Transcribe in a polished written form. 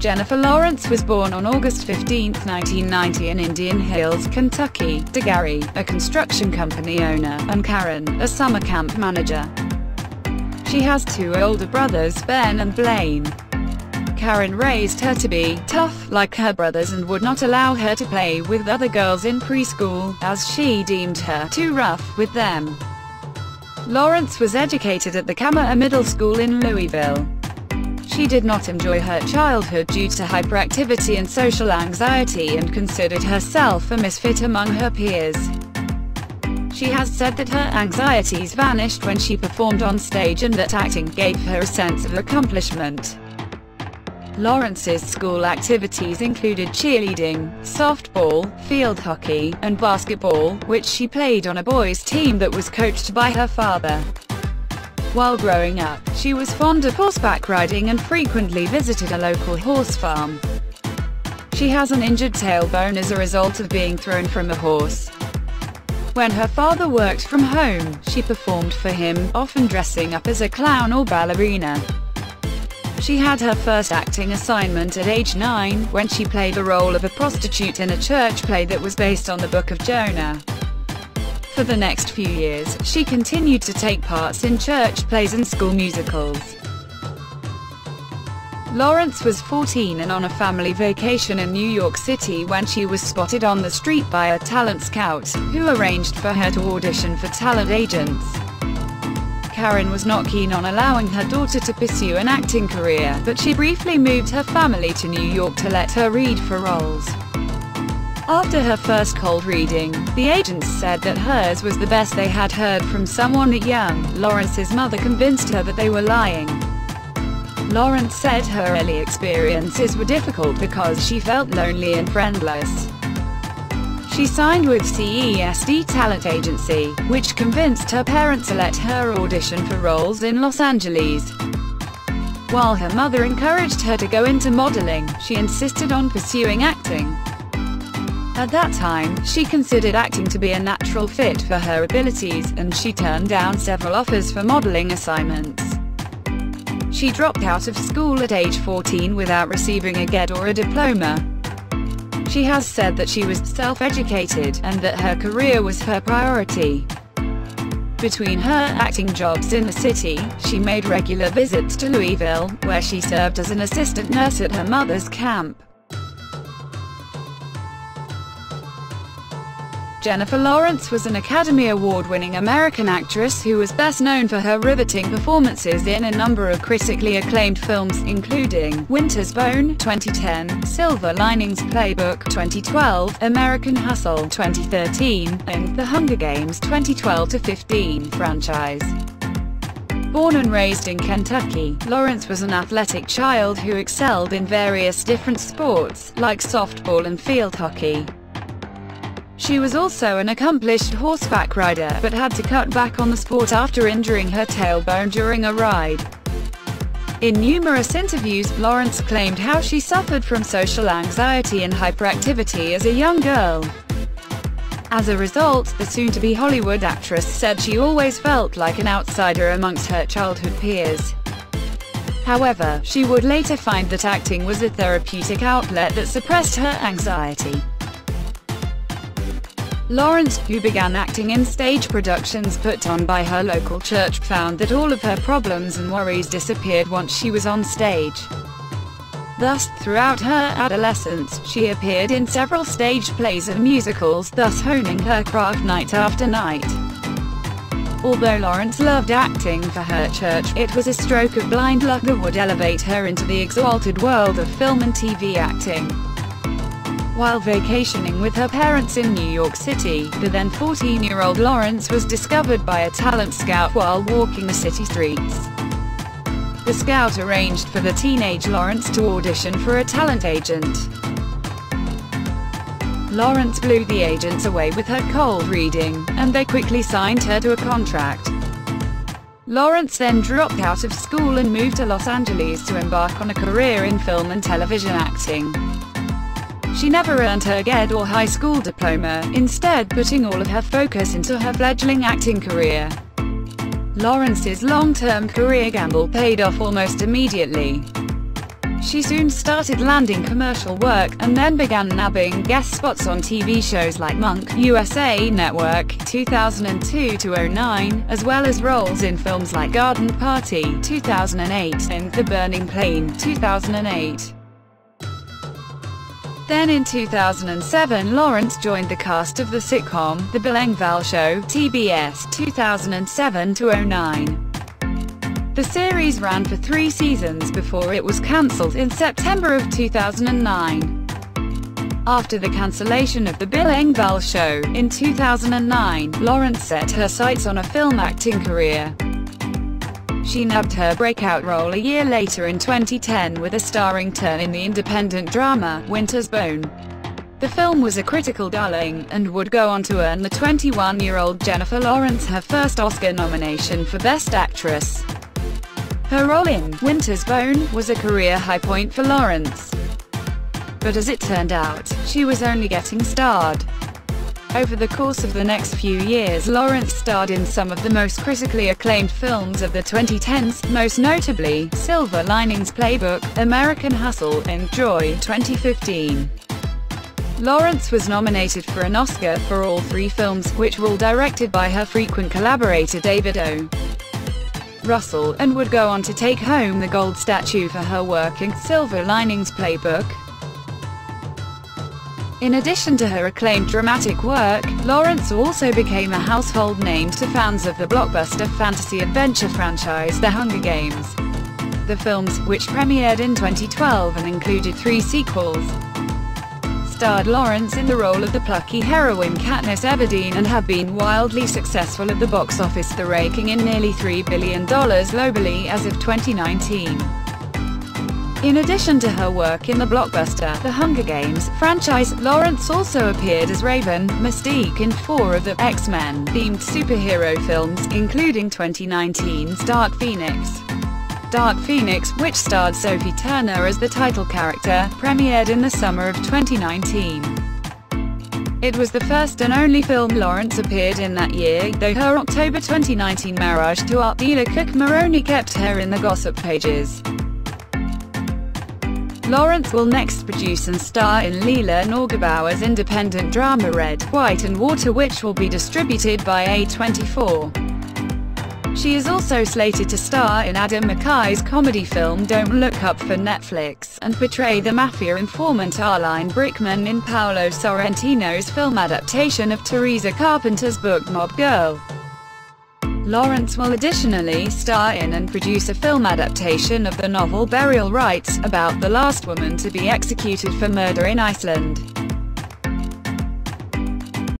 Jennifer Lawrence was born on August 15, 1990 in Indian Hills, Kentucky, to Gary, a construction company owner, and Karen, a summer camp manager. She has two older brothers, Ben and Blaine. Karen raised her to be tough, like her brothers, and would not allow her to play with other girls in preschool, as she deemed her too rough with them. Lawrence was educated at the Kamara Middle School in Louisville. She did not enjoy her childhood due to hyperactivity and social anxiety and considered herself a misfit among her peers. She has said that her anxieties vanished when she performed on stage and that acting gave her a sense of accomplishment. Lawrence's school activities included cheerleading, softball, field hockey, and basketball, which she played on a boys' team that was coached by her father. While growing up, she was fond of horseback riding and frequently visited a local horse farm. She has an injured tailbone as a result of being thrown from a horse. When her father worked from home, she performed for him, often dressing up as a clown or ballerina. She had her first acting assignment at age 9, when she played the role of a prostitute in a church play that was based on the Book of Jonah. For the next few years, she continued to take parts in church plays and school musicals. Lawrence was 14 and on a family vacation in New York City when she was spotted on the street by a talent scout, who arranged for her to audition for talent agents. Karen was not keen on allowing her daughter to pursue an acting career, but she briefly moved her family to New York to let her read for roles. After her first cold reading, the agents said that hers was the best they had heard from someone that young. Lawrence's mother convinced her that they were lying. Lawrence said her early experiences were difficult because she felt lonely and friendless. She signed with CESD Talent Agency, which convinced her parents to let her audition for roles in Los Angeles. While her mother encouraged her to go into modeling, she insisted on pursuing acting. At that time, she considered acting to be a natural fit for her abilities, and she turned down several offers for modeling assignments. She dropped out of school at age 14 without receiving a GED or a diploma. She has said that she was self-educated, and that her career was her priority. Between her acting jobs in the city, she made regular visits to Louisville, where she served as an assistant nurse at her mother's camp. Jennifer Lawrence was an Academy Award-winning American actress who was best known for her riveting performances in a number of critically acclaimed films, including Winter's Bone, 2010, Silver Linings Playbook, 2012, American Hustle, 2013, and The Hunger Games 2012-15 franchise. Born and raised in Kentucky, Lawrence was an athletic child who excelled in various different sports, like softball and field hockey. She was also an accomplished horseback rider, but had to cut back on the sport after injuring her tailbone during a ride. In numerous interviews, Lawrence claimed how she suffered from social anxiety and hyperactivity as a young girl. As a result, the soon-to-be Hollywood actress said she always felt like an outsider amongst her childhood peers. However, she would later find that acting was a therapeutic outlet that suppressed her anxiety. Lawrence, who began acting in stage productions put on by her local church, found that all of her problems and worries disappeared once she was on stage. Thus, throughout her adolescence, she appeared in several stage plays and musicals, thus honing her craft night after night. Although Lawrence loved acting for her church, it was a stroke of blind luck that would elevate her into the exalted world of film and TV acting. While vacationing with her parents in New York City, the then 14-year-old Lawrence was discovered by a talent scout while walking the city streets. The scout arranged for the teenage Lawrence to audition for a talent agent. Lawrence blew the agents away with her cold reading, and they quickly signed her to a contract. Lawrence then dropped out of school and moved to Los Angeles to embark on a career in film and television acting. She never earned her GED or high school diploma, instead putting all of her focus into her fledgling acting career. Lawrence's long-term career gamble paid off almost immediately. She soon started landing commercial work, and then began nabbing guest spots on TV shows like Monk, USA Network, 2002-09, as well as roles in films like Garden Party, 2008, and The Burning Plain, 2008. Then in 2007 Lawrence joined the cast of the sitcom, The Bill Engvall Show, TBS, 2007-09. The series ran for 3 seasons before it was cancelled in September of 2009. After the cancellation of The Bill Engvall Show, in 2009, Lawrence set her sights on a film acting career. She nabbed her breakout role a year later in 2010 with a starring turn in the independent drama, Winter's Bone. The film was a critical darling, and would go on to earn the 21-year-old Jennifer Lawrence her first Oscar nomination for Best Actress. Her role in Winter's Bone was a career high point for Lawrence. But as it turned out, she was only getting starred. Over the course of the next few years Lawrence starred in some of the most critically acclaimed films of the 2010s, most notably, Silver Linings Playbook, American Hustle, and Joy, 2015. Lawrence was nominated for an Oscar for all 3 films, which were all directed by her frequent collaborator David O. Russell, and would go on to take home the gold statue for her work in Silver Linings Playbook. In addition to her acclaimed dramatic work, Lawrence also became a household name to fans of the blockbuster fantasy adventure franchise The Hunger Games. The films, which premiered in 2012 and included 3 sequels, starred Lawrence in the role of the plucky heroine Katniss Everdeen, and have been wildly successful at the box office, the raking in nearly $3 billion globally as of 2019. In addition to her work in the blockbuster The Hunger Games franchise, Lawrence also appeared as Raven, Mystique, in 4 of the X-Men-themed superhero films, including 2019's Dark Phoenix. Dark Phoenix, which starred Sophie Turner as the title character, premiered in the summer of 2019. It was the first and only film Lawrence appeared in that year, though her October 2019 marriage to art dealer Cooke Maroney kept her in the gossip pages. Lawrence will next produce and star in Leila Norgebauer's independent drama Red, White and Water, which will be distributed by A24. She is also slated to star in Adam McKay's comedy film Don't Look Up for Netflix, and portray the mafia informant Arlyne Brickman in Paolo Sorrentino's film adaptation of Teresa Carpenter's book Mob Girl. Lawrence will additionally star in and produce a film adaptation of the novel Burial Rites, about the last woman to be executed for murder in Iceland.